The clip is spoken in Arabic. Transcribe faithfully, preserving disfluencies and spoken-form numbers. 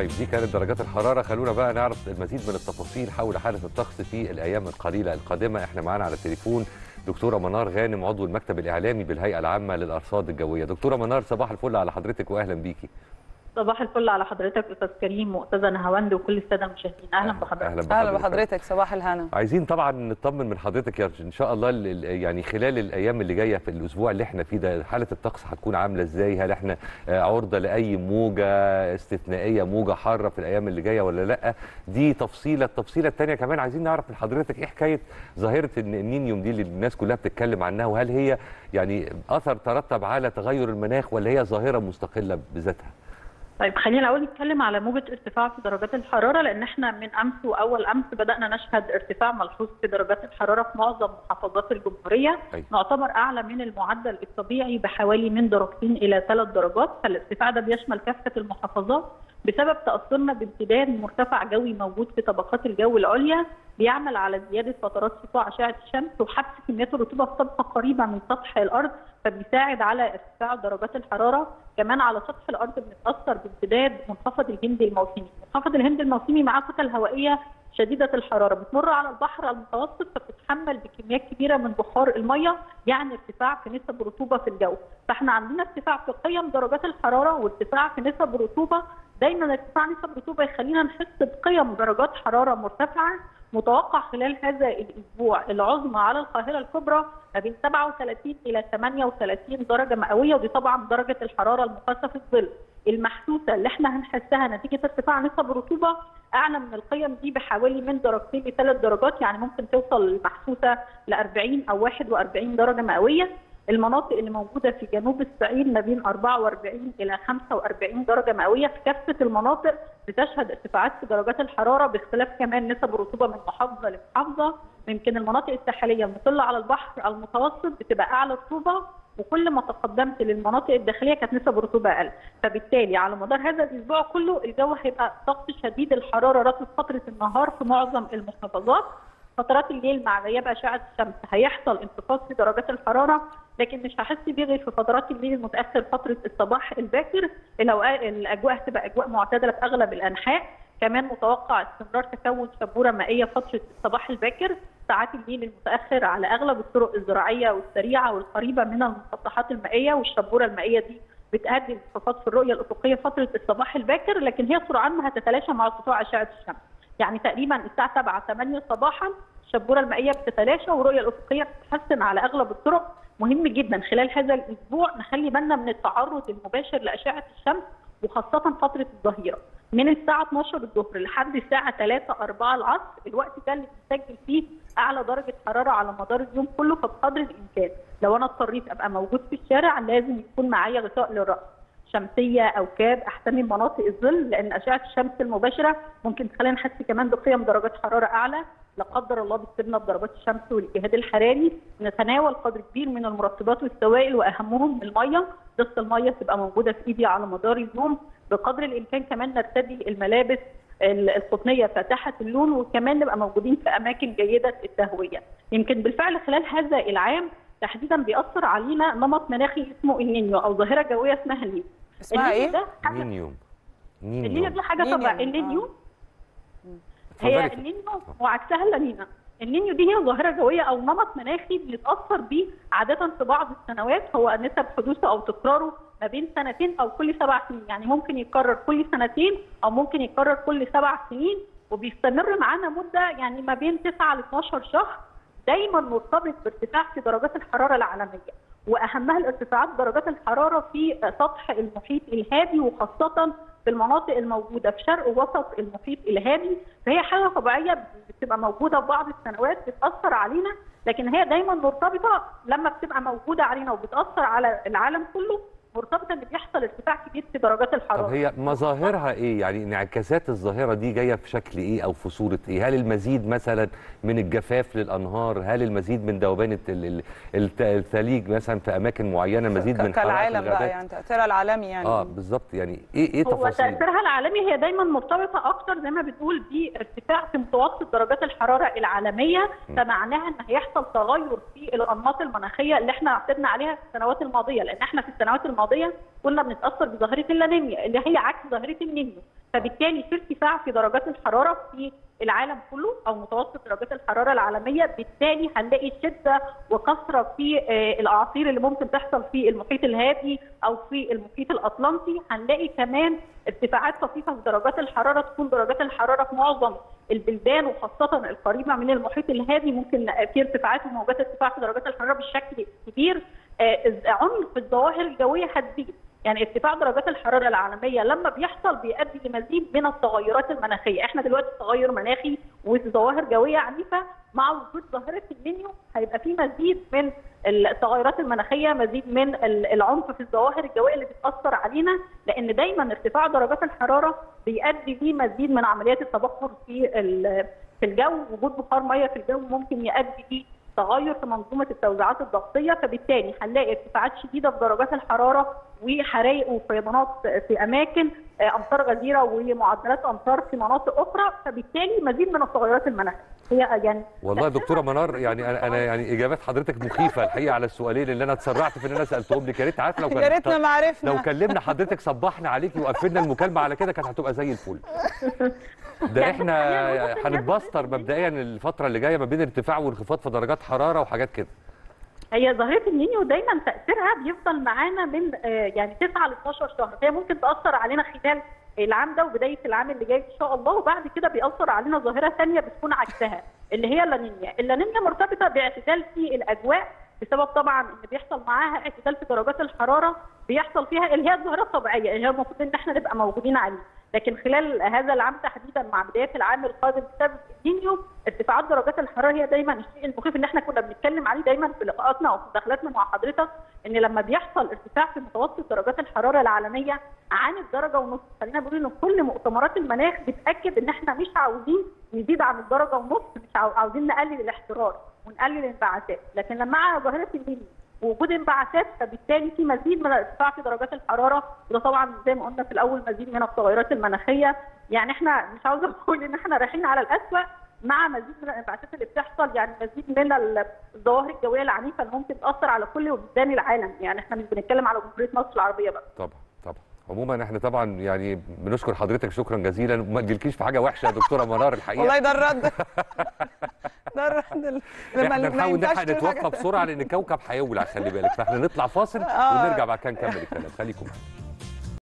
طيب دي كانت درجات الحرارة. خلونا بقى نعرف المزيد من التفاصيل حول حالة الطقس في الأيام القليلة القادمة. احنا معانا على التليفون دكتورة منار غانم عضو المكتب الإعلامي بالهيئة العامة للأرصاد الجوية. دكتورة منار صباح الفل على حضرتك وأهلا بيكي. صباح الفل على حضرتك أستاذ كريم وأستاذة نهاوند وكل السادة المشاهدين. أهلا بحضرتك. أهلا بحضرتك, أهلا بحضرتك. صباح الهنا. عايزين طبعا نطمن من حضرتك يا إن شاء الله يعني خلال الأيام اللي جاية في الأسبوع اللي احنا فيه ده حالة الطقس هتكون عاملة إزاي؟ هل احنا عرضة لأي موجة استثنائية موجة حارة في الأيام اللي جاية ولا لأ؟ دي تفصيلة. التفصيلة الثانية كمان عايزين نعرف من حضرتك إيه حكاية ظاهرة النينيو دي اللي الناس كلها بتتكلم عنها، وهل هي يعني أثر ترتب على تغير المناخ ولا هي ظاهرة مستقلة بذاتها؟ طيب خلينا الاول نتكلم على موجه ارتفاع في درجات الحراره، لان احنا من امس واول امس بدانا نشهد ارتفاع ملحوظ في درجات الحراره في معظم محافظات الجمهوريه. أي. نعتبر اعلى من المعدل الطبيعي بحوالي من درجتين الى ثلاث درجات، فالارتفاع ده بيشمل كافه المحافظات بسبب تاثرنا بامتداد مرتفع جوي موجود في طبقات الجو العليا بيعمل على زياده فترات سطوع اشعه الشمس وحبس كميات الرطوبه في طبقه قريبه من سطح الارض، فبيساعد على ارتفاع درجات الحراره. كمان على سطح الارض بنتاثر بامتداد منخفض الهند الموسمي. منخفض الهند الموسمي معاه كتل هوائيه شديده الحراره بتمر على البحر المتوسط، فبتتحمل بكميات كبيره من بخار الميه، يعني ارتفاع في نسب الرطوبه في الجو. فاحنا عندنا ارتفاع في قيم درجات الحراره وارتفاع في نسب الرطوبه. دايما ارتفاع نسب الرطوبه يخلينا نحس بقيم درجات حراره مرتفعه. متوقع خلال هذا الاسبوع العظمى على القاهره الكبرى ما بين سبعة وثلاثين الى ثمانية وثلاثين درجه مئويه، ودي طبعا درجه الحراره المقاسه في الظل. المحسوسه اللي احنا هنحسها نتيجه ارتفاع نسب الرطوبه اعلى من القيم دي بحوالي من درجتين لثلاث درجات، يعني ممكن توصل المحسوسه ل أربعين او واحد وأربعين درجه مئويه. المناطق اللي موجوده في جنوب الصعيد ما بين أربعة وأربعين الى خمسة وأربعين درجه مئويه، في كافه المناطق بتشهد ارتفاعات في درجات الحراره باختلاف كمان نسب الرطوبه من محافظه لمحافظه. يمكن المناطق الساحليه المطله على البحر المتوسط بتبقى اعلى رطوبه، وكل ما تقدمت للمناطق الداخليه كانت نسب الرطوبه اقل، فبالتالي على مدار هذا الاسبوع كله الجو هيبقى ضغط شديد الحراره رغم فتره النهار في معظم المحافظات. فترات الليل مع غياب اشعه الشمس هيحصل انخفاض في درجات الحراره، لكن مش هحس بيه غير في فترات الليل المتاخر فتره الصباح الباكر. الاجواء هتبقى اجواء معتدله في اغلب الانحاء. كمان متوقع استمرار تكون شبوره مائيه فتره الصباح الباكر ساعات الليل المتاخر على اغلب الطرق الزراعيه والسريعه والقريبه من المسطحات المائيه، والشبوره المائيه دي بتؤدي لانخفاض في الرؤيه الافقيه فتره الصباح الباكر، لكن هي سرعان ما هتتلاشى مع سطوع اشعه الشمس. يعني تقريبا الساعه سبعة ثمانية صباحا الشبوره المائيه بتتلاشى والرؤيه الافقيه بتتحسن على اغلب الطرق. مهم جدا خلال هذا الاسبوع نخلي بالنا من التعرض المباشر لاشعه الشمس، وخاصه فتره الظهيره من الساعه اتناشر الظهر لحد الساعه ثلاثة أربعة العصر. الوقت ده اللي بنسجل فيه اعلى درجه حراره على مدار اليوم كله، فبقدر الامكان لو انا اضطريت ابقى موجود في الشارع لازم يكون معايا غطاء للراس، شمسيه او كاب، احتمي مناطق الظل، لان اشعه الشمس المباشره ممكن تخلينا نحس كمان بقيم درجات حراره اعلى. لا قدر الله بيصيبنا بضربات الشمس والاجهاد الحراري نتناول قدر كبير من المرطبات والسوائل واهمهم الميه. ضغط الميه تبقى موجوده في ايدي على مدار اليوم، بقدر الامكان كمان نرتدي الملابس القطنيه فاتحه اللون، وكمان نبقى موجودين في اماكن جيده التهويه. يمكن بالفعل خلال هذا العام تحديدا بيأثر علينا نمط مناخي اسمه النينيو او ظاهره جويه اسمها النينيو. اسمها ايه؟ النينيو. النينيو دي حاجه طبعا النينيو هي النينيو وعكسها اللانينا. النينيو دي هي ظاهره جويه او نمط مناخي بنتاثر بيه عاده في بعض السنوات، هو نسب حدوثه او تكراره ما بين سنتين او كل سبع سنين، يعني ممكن يتكرر كل سنتين او ممكن يتكرر كل سبع سنين، وبيستمر معانا مده يعني ما بين تسعة ل اتناشر شهر. دايما مرتبط بارتفاع في درجات الحراره العالميه، واهمها الارتفاعات درجات الحراره في سطح المحيط الهادي وخاصه في المناطق الموجوده في شرق وسط المحيط الهادي. فهي حاله طبيعيه بتبقى موجوده في بعض السنوات بتاثر علينا، لكن هي دايما مرتبطه لما بتبقى موجوده علينا وبتاثر على العالم كله مرتبطه ان بيحصل ارتفاع كبير في درجات الحراره. طب هي مظاهرها ايه؟ يعني انعكاسات الظاهره دي جايه في شكل ايه او في صوره ايه؟ هل المزيد مثلا من الجفاف للانهار؟ هل المزيد من ذوبان الثليج مثلا في اماكن معينه؟ مزيد من كالعالم بقى يعني تاثيرها العالمي يعني اه بالظبط. يعني ايه ايه تفاصيل تاثيرها العالمي؟ هي دايما مرتبطه اكتر زي ما بتقول بارتفاع في متوسط درجات الحراره العالميه، فمعناها ان هيحصل تغير في الانماط المناخيه اللي احنا عثرنا عليها في السنوات الماضيه، لان احنا في السنوات الماضيه كنا بنتاثر بظاهره اللانينيا اللي هي عكس ظاهره النينيو، فبالتالي في ارتفاع في درجات الحراره في العالم كله او متوسط درجات الحراره العالميه، بالتالي هنلاقي شده وكثره في الاعاصير اللي ممكن تحصل في المحيط الهادي او في المحيط الاطلنطي، هنلاقي كمان ارتفاعات خفيفه في درجات الحراره، تكون درجات الحراره في معظم البلدان وخاصه القريبه من المحيط الهادي ممكن في ارتفاعات وموجات ارتفاع في درجات الحراره بالشكل كبير. عمق الظواهر الجويه هتزيد، يعني ارتفاع درجات الحراره العالميه لما بيحصل بيؤدي لمزيد من التغيرات المناخيه، احنا دلوقتي تغير مناخي وظواهر جويه عنيفه، مع وجود ظاهره النينيو هيبقى في مزيد من التغيرات المناخيه، مزيد من العمق في الظواهر الجويه اللي بتاثر علينا، لان دايما ارتفاع درجات الحراره بيؤدي لمزيد من عمليات التبخر في في الجو، وجود بخار ميه في الجو ممكن يؤدي ليه تغير في منظومه التوزيعات الضغطيه، فبالتالي هنلاقي ارتفاعات شديده في درجات الحراره وحرائق وفيضانات في اماكن امطار غزيره ومعدلات امطار في مناطق اخرى، فبالتالي مزيد من التغيرات المناخيه هي يعني. والله يا دكتوره منار، يعني انا يعني اجابات حضرتك مخيفه الحقيقه على السؤالين اللي انا اتسرعت في ان انا سالتهم لك، يا ريت عارف لو كان يا ريتنا ما عرفنا، لو كلمنا حضرتك صبحنا عليكي وقفلنا المكالمه على كده كانت هتبقى زي الفل. ده احنا هنتبستر مبدئيا الفتره اللي جايه ما بين ارتفاع وانخفاض في درجات حراره وحاجات كده. هي ظاهره النينيو دايما تاثيرها بيفضل معانا من يعني تسعة ل اتناشر شهر، هي ممكن تاثر علينا خلال العام ده وبدايه العام اللي جاي ان شاء الله، وبعد كده بيأثر علينا ظاهره ثانيه بتكون عكسها اللي هي اللانينيا. اللانينيا مرتبطه باعتدال في الاجواء بسبب طبعا ان بيحصل معاها اعتدال في درجات الحراره بيحصل فيها اللي هي الظاهره الطبيعيه اللي هي المفروض ان احنا نبقى موجودين عليها، لكن خلال هذا العام تحديدا مع بدايه العام القادم بسبب النينيو ارتفاعات درجات الحراره هي دايما الشيء المخيف اللي احنا كنا بنتكلم عليه دايما في لقاءاتنا وفي مداخلاتنا مع حضرتك، ان لما بيحصل ارتفاع في متوسط درجات الحراره العالميه عن الدرجه ونص، خلينا نقول ان كل مؤتمرات المناخ بتاكد ان احنا مش عاوزين نزيد عن الدرجه ونص، مش عاوزين نقلل الاحترار ونقلل الانبعاثات، لكن لما مع ظاهره النينيو وجود انبعاثات فبالتالي في مزيد من الارتفاع في درجات الحراره، وده طبعا زي ما قلنا في الاول مزيد من التغيرات المناخيه، يعني احنا مش عاوزه اقول ان احنا رايحين على الاسوء مع مزيد من الانبعاثات اللي بتحصل، يعني مزيد من الظواهر الجويه العنيفه اللي ممكن تاثر على كل بلدان العالم، يعني احنا مش بنتكلم على جمهوريه مصر العربيه بقى. طبعا طبعا عموما احنا طبعا يعني بنشكر حضرتك شكرا جزيلا، وما تجيلكيش في حاجه وحشه يا دكتوره منار الحقيقه. والله ده الرد ده الرد لما نحاول نحن نتوقف بسرعه لان الكوكب هيولع خلي بالك، فاحنا نطلع فاصل ونرجع بعد كده نكمل الكلام، خليكم معانا.